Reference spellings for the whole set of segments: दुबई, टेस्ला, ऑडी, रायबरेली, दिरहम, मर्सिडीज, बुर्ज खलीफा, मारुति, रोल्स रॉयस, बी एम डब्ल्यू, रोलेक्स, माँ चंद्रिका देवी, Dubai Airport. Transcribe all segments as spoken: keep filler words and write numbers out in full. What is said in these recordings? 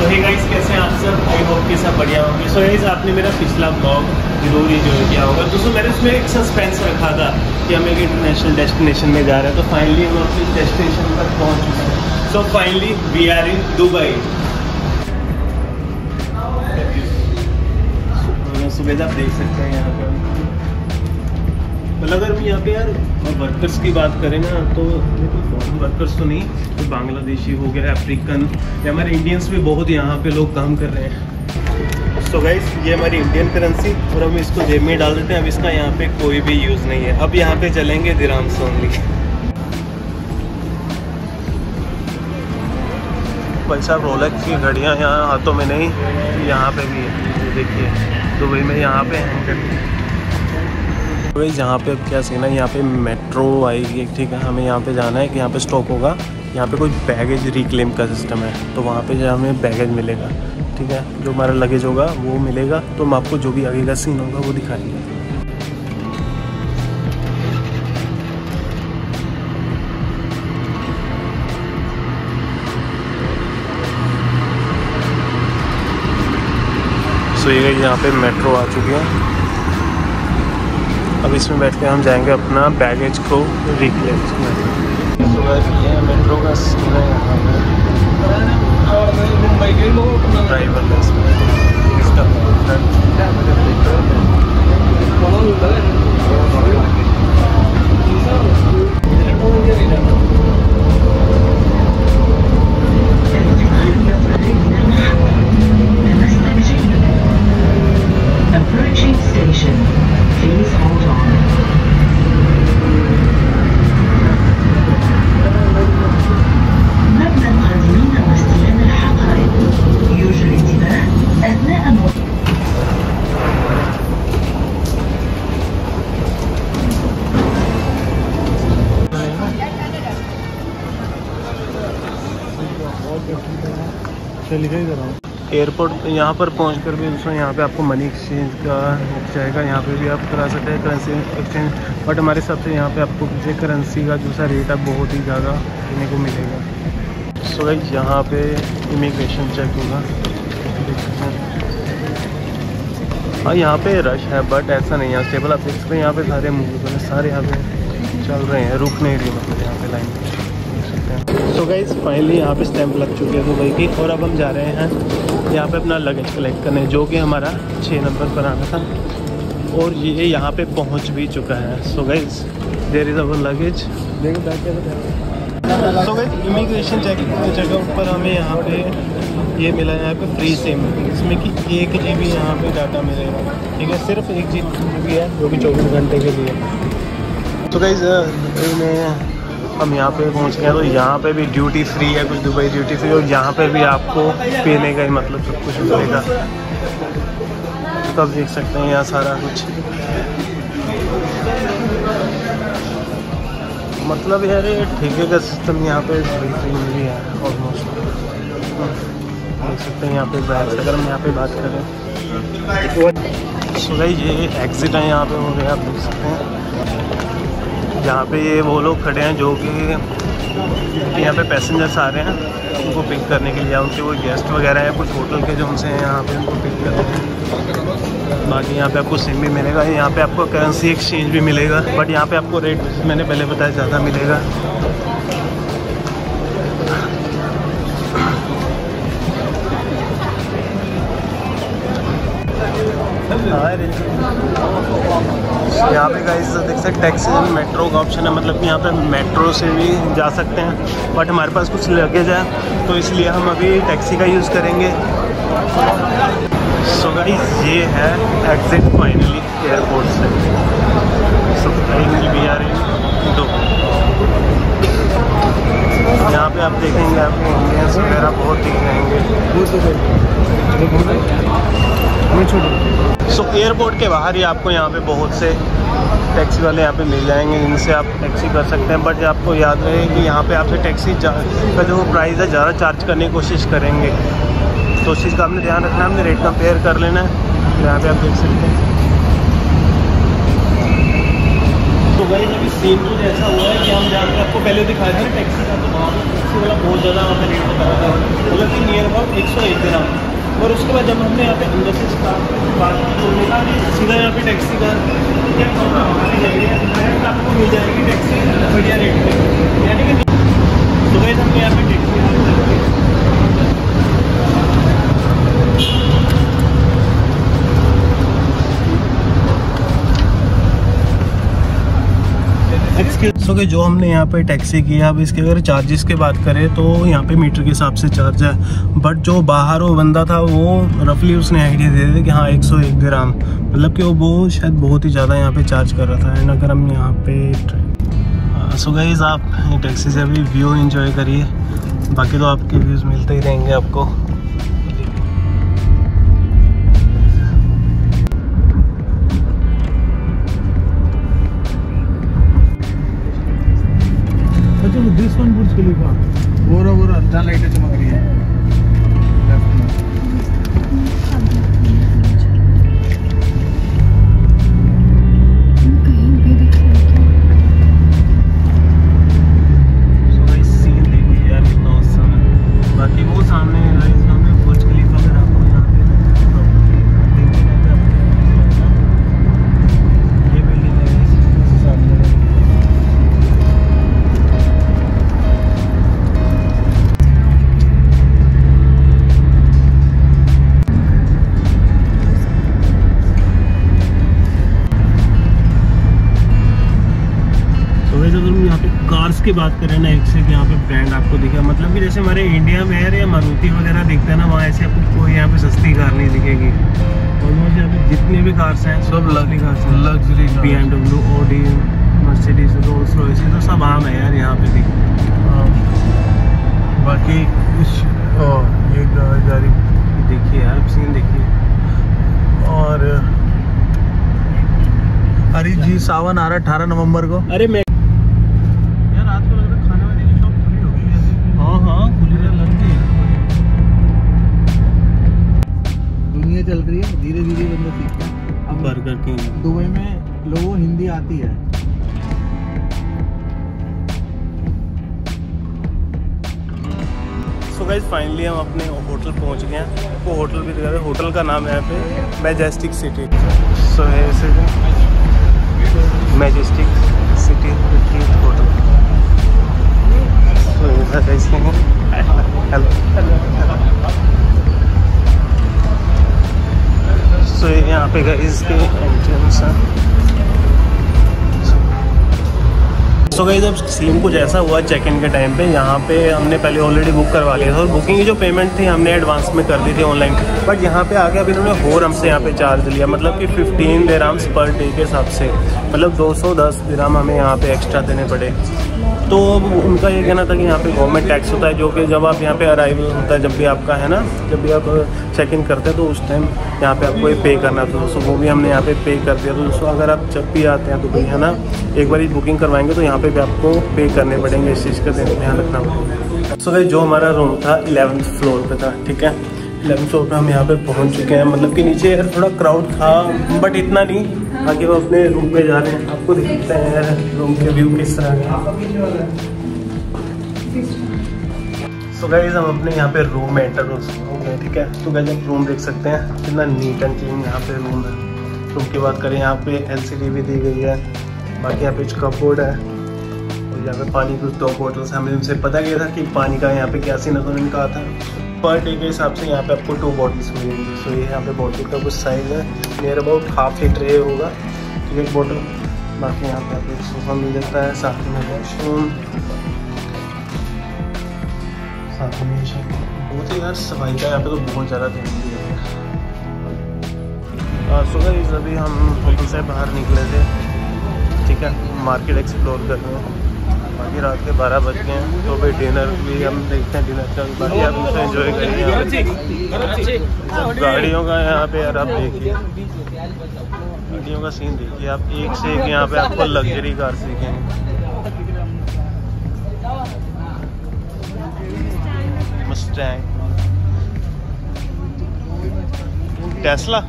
तो hey guys, कैसे हैं आप सब? आई होप के सब बढ़िया होंगे। सो गाइस, आपने मेरा पिछला ब्लॉग जरूर इंजॉय किया होगा। तो सो मैंने उसमें एक सस्पेंस रखा था कि हम एक इंटरनेशनल डेस्टिनेशन में जा रहे हैं। तो फाइनली हम अपने डेस्टिनेशन पर पहुंच चुके हैं। So finally we are in दुबई। सुबह आप देख सकते हैं यहाँ पर, मतलब अगर यहाँ पे यार वर्कर्स की बात करें ना तो फॉरेन वर्कर्स तो नहीं, तो बांग्लादेशी हो गया, अफ्रीकन, या हमारे इंडियंस भी बहुत यहाँ पे लोग काम कर रहे हैं। सो गाइस, ये हमारी इंडियन करेंसी और हम इसको जेब में डाल देते हैं। अब इसका यहाँ पे कोई भी यूज़ नहीं है। अब यहाँ पे चलेंगे दिराम सोनली। भाई साहब, रोलेक्स की घड़ियाँ यहाँ हाथों में नहीं, यहाँ पे भी है, देखिए दुबई में यहाँ पे हैं। दुबई जहाँ पे क्या सीन है, यहाँ पे मेट्रो आएगी, ठीक है, हमें यहाँ पे जाना है कि यहाँ पे स्टॉप होगा। यहाँ पे कोई बैगेज रिक्लेम का सिस्टम है, तो वहाँ पे जो हमें बैगेज मिलेगा, ठीक है, जो हमारा लगेज होगा वो मिलेगा। तो हम आपको जो भी आगे का सीन होगा वो दिखाएंगे। तो ये यहाँ पे मेट्रो आ चुकी है। अब इसमें बैठ के हम जाएंगे अपना बैगेज को रिक्लेम करने। तो ये मेट्रो का सीन है यहाँ पे, ड्राइवर लेस में इसका एयरपोर्ट। यहाँ पर पहुंचकर भी उसमें यहाँ पे आपको मनी एक्सचेंज का जाएगा, यहाँ पे भी आप करा सकते हैं करेंसी एक्सचेंज। बट हमारे हिसाब से यहाँ पे आपको मुझे करेंसी का दूसरा रेट आप बहुत ही ज़्यादा देने को मिलेगा। सो गाइस, यहाँ पे इमिग्रेशन चेक होगा। हाँ, यहाँ पे रश है बट ऐसा नहीं है स्टेबल। आप देख सकते हैं यहाँ पे सारे मूवी सारे यहाँ पे चल रहे हैं, रुक नहीं रही, मतलब यहाँ पे लाइन। सो गाइस, फाइनली यहाँ पे स्टैंप लग चुके हैं दुबई की, और अब हम जा रहे हैं यहाँ पे अपना लगेज कलेक्ट करने, जो कि हमारा छः नंबर पर आना था, और ये यहाँ पे पहुँच भी चुका है। So guys, there is our luggage. So guys, immigration check जगह पर हमें यहाँ पे ये मिला है, यहाँ पे फ्री सिम, जिसमें कि एक जी बी यहाँ पर डाटा मिलेगा, ठीक है, सिर्फ एक जी बी है, जो कि चौबीस घंटे के लिए। तो गाइस, मैं हम यहाँ पे पहुँच गए, तो यहाँ पे भी ड्यूटी फ्री है कुछ, दुबई ड्यूटी फ्री, और यहाँ पे भी आपको पीने का ही मतलब सब कुछ मिलेगा। तो आप देख सकते हैं यहाँ सारा कुछ, मतलब यार ये ठेके का सिस्टम यहाँ पे फ्री भी है ऑलमोस्ट। देख सकते हैं यहाँ पे बैग, अगर हम यहाँ पे बात करें, सो गाइस, ये एग्जिट है यहाँ पे, हो गया, आप देख सकते हैं यहाँ पे ये वो लोग खड़े हैं जो कि यहाँ पे पैसेंजर्स आ रहे हैं उनको पिक करने के लिए, या उनके वो गेस्ट वगैरह हैं कुछ होटल के जो उनसे यहाँ पे उनको पिक करते हैं। बाकी यहाँ पे आपको सिम भी मिलेगा, यहाँ पे आपको करेंसी एक्सचेंज भी मिलेगा, बट यहाँ पे आपको रेट मैंने पहले बताया ज़्यादा मिलेगा। यहाँ पे गाइस देख सकते हैं टैक्सी मेट्रो का ऑप्शन है, मतलब कि यहाँ पे मेट्रो से भी जा सकते हैं, बट हमारे पास कुछ लगेज है तो इसलिए हम अभी टैक्सी का यूज़ करेंगे। सो गाइस, ये है एग्जिट फाइनली एयरपोर्ट से। So finally we are in दुबई। यहाँ पे आप देखेंगे आपको इंडियंस वगैरह बहुत दिख जाएंगे। सो एयरपोर्ट के बाहर ही आपको यहाँ पे बहुत से टैक्सी वाले यहाँ पे मिल जाएंगे, इनसे आप टैक्सी कर सकते हैं। बट आपको याद रहे कि यहाँ पे आपसे टैक्सी का जो प्राइस है ज़्यादा चार्ज करने की कोशिश करेंगे, तो उस चीज़ का आपने ध्यान रखना, आपने रेट कंपेयर कर लेना है। यहाँ पर आप देख सकते हैं। तो दुबई में भी सेम कुछ ऐसा हुआ है कि हम जाकर आपको पहले दिखाया था टैक्सी का, तो वहाँ पर टैक्सी वाला बहुत ज़्यादा हमें रेट बता रहा था, मतलब कि नियर अबाउट एक सौ एक ग्राम। और उसके बाद जब हमने यहाँ पे अंदर से स्टाफ बात की तो देखा सीधा यहाँ पे टैक्सी का आपको मिल जाएगी टैक्सी बढ़िया रेट पर, यानी कि दुबई से हमने यहाँ पे टैक्सी। सो so, जो हमने यहाँ पे टैक्सी किया, अब इसके अगर चार्जेस के बात करें तो यहाँ पे मीटर के हिसाब से चार्ज है, बट जो बाहर वो बंदा था वो रफली उसने आइडिया दे दिया कि हाँ एक सौ एक ग्राम, मतलब कि वो वो शायद बहुत ही ज़्यादा यहाँ पे चार्ज कर रहा था। एंड अगर हम यहाँ पे सो गाइस आप टैक्सी से अभी व्यू एंजॉय करिए, बाकी तो आपके व्यूज़ मिलते ही रहेंगे आपको। बोरा बोरा जहाँ लाइटें चमक रही है लेफ्ट में। सो गाइस सीन देखिए यार कितना औसम है। बाकी वो सामने गाइस हमें बुर्ज खलीफा अगर आपको यहाँ पे देखना है तो ये बिल्डिंग है सामने। की बात करें ना, एक से यहाँ पे ब्रांड आपको दिखेगा, मतलब कि जैसे हमारे इंडिया में है या मारुति वगैरह दिखता है ना, वहाँ ऐसे आपको कोई यहाँ पे सस्ती कार नहीं दिखेगी। ऑलमोस्ट यहाँ पे जितनी भी कार्स हैं सब लग्जरी कार्स हैं, luxury बी एम डब्ल्यू, ऑडी, मर्सिडीज, रोल्स रॉयस, तो सब आम है यार यहाँ पे दिख। बाकी ये गाड़ी देखिए यार, सीन देखिए। और अरे जी सावन आ रहा है अठारह नवम्बर को। अरे चल रही है धीरे धीरे बंदा सीखता है। अब बर्गर किंग दुबई में लोगों को हिंदी आती है। सो गाइस फाइनली हम अपने होटल पहुंच गए हैं, आपको होटल भी दिखा रहे हैं। होटल का नाम है यहाँ पे मैजेस्टिक सिटी। सो ऐसे मैजेस्टिक सिटी होटल। सो ऐसा कैसे है, हेलो। सो so, यहाँ पे गाइस के एंट्रेंस है। सो गाइस अब सीन कुछ ऐसा हुआ चेक इन के टाइम पे, यहाँ पे हमने पहले ऑलरेडी बुक करवा लिया था और बुकिंग की जो पेमेंट थी हमने एडवांस में कर दी थी ऑनलाइन, बट यहाँ पे आके अब इन्होंने और हमसे यहाँ पे चार्ज लिया, मतलब कि पंद्रह दिरहम्स पर डे के हिसाब से, मतलब दो सौ दस दिरहम हमें यहाँ पे एक्स्ट्रा देने पड़े। तो उनका ये कहना था कि यहाँ पे गवर्नमेंट टैक्स होता है, जो कि जब आप यहाँ पे अराइवल होता है, जब भी आपका है ना, जब भी आप चेक इन करते हैं तो उस टाइम यहाँ पे आपको ये पे करना था। दोस्तों वो भी हमने यहाँ पे पे कर दिया। तो दोस्तों अगर आप जब भी आते हैं दुबई है ना, एक बार बुकिंग करवाएंगे तो यहाँ पे भी आपको पे करने पड़ेंगे, इस चीज़ का ध्यान रखना पड़ेगा। सो जो हमारा रूम था इलेवंथ फ्लोर पर था, ठीक है, इलेवंथ फ्लोर पर हम यहाँ पर पहुँच चुके हैं। मतलब कि नीचे थोड़ा क्राउड था बट इतना नहीं। आगे हम अपने रूम में जा रहे हैं, आपको दिखते हैं रूम के व्यू किस तरह का। सो गाइस हम अपने यहाँ पे रूम में एंटर हो गए, ठीक है। तो गाइस आप रूम देख सकते हैं कितना नीट एंड क्लीन यहाँ पे रूम है। रूम की बात करें यहाँ पे एलसीडी भी दी गई है, बाकी यहाँ पे कपबोर्ड है और यहाँ पे पानी कुछ दो बॉटल्स। हमें उनसे पता गया था कि पानी का यहाँ पे क्या सीन है, कहा था पर डे के हिसाब से यहाँ पे आपको टू बॉटल्स मिलेंगी। सो ये यहाँ पे बॉटल का कुछ साइज है, नियर अबाउट हाफ लीटर ये होगा, ठीक है, बॉटल। बाकी यहाँ पे आपको सोफा मिल जाता है, साथ में वॉशरूम, साथ में बहुत ही यार सफाई का यहाँ पे तो बहुत ज़्यादा ध्यान दिया है। सुबह इस अभी हम होटल से बाहर निकले थे, ठीक है, मार्केट एक्सप्लोर कर रहे हैं। बाकी रात के बारह बज गए हैं, तो भाई डिनर भी हम देखते हैं, डिनर का बाकी आप उसको एंजॉय करिए। गाड़ियों का यहाँ पे यार आप देखिए, गाड़ियों का सीन देखिए आप, एक से एक यहाँ पे आपको लग्जरी कार सीखेंगे, मस्टैंग, टेस्ला।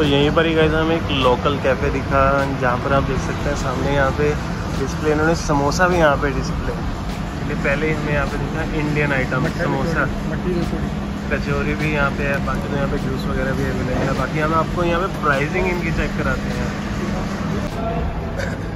तो यहीं पर ही गाइस हमें एक लोकल कैफ़े दिखा, जहाँ पर आप देख सकते हैं सामने यहाँ पे डिस्प्ले, इन्होंने समोसा भी यहाँ पे डिस्प्ले, इसलिए पहले हमें यहाँ पे दिखा इंडियन आइटम समोसा, कचौरी भी यहाँ पे है, बाकी तो यहाँ पे जूस वगैरह भी अवेलेबल है। बाकी हम आपको यहाँ पे प्राइसिंग इनकी चेक कराते हैं।